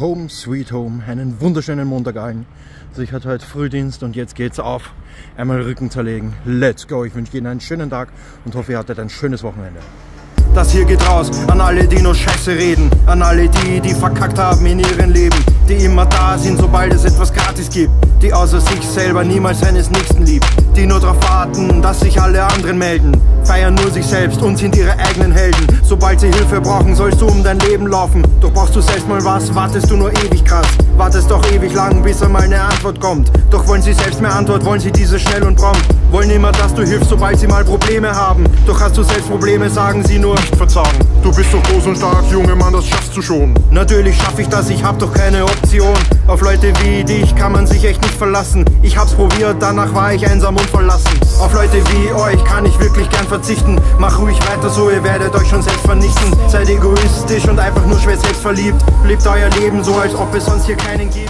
Home Sweet Home, einen wunderschönen Montag allen. Also ich hatte heute Frühdienst und jetzt geht's auf. Einmal Rücken zerlegen. Let's go. Ich wünsche Ihnen einen schönen Tag und hoffe, ihr hattet ein schönes Wochenende. Das hier geht raus an alle, die nur Scheiße reden. An alle die, die verkackt haben in ihrem Leben. Die immer da sind, sobald es etwas gratis gibt. Die außer sich selber niemals eines Nächsten liebt. Die nur darauf warten, dass sich alle anderen melden. Feiern nur sich selbst und sind ihre eigenen Helden. Sobald sie Hilfe brauchen, sollst du um dein Leben laufen. Doch brauchst du selbst mal was, wartest du nur ewig krass. Wartest doch ewig lang, bis einmal eine Antwort kommt. Doch wollen sie selbst mehr Antwort, wollen sie diese schnell und prompt. Wollen immer, dass du hilfst, sobald sie mal Probleme haben. Doch hast du selbst Probleme, sagen sie nur, nicht verzagen. Du bist doch groß und stark, Junge Mann, das schaffst du schon. Natürlich schaff ich das, ich hab doch keine Option. Auf Leute wie dich kann man sich echt nicht verlassen. Ich hab's probiert, danach war ich einsam und verlassen. Auf Leute wie euch kann ich wirklich gern verzichten. Mach ruhig weiter so, ihr werdet euch schon selbst vernichten. Seid egoistisch und einfach nur schwer selbstverliebt. Lebt euer Leben so, als ob es sonst hier keinen gibt.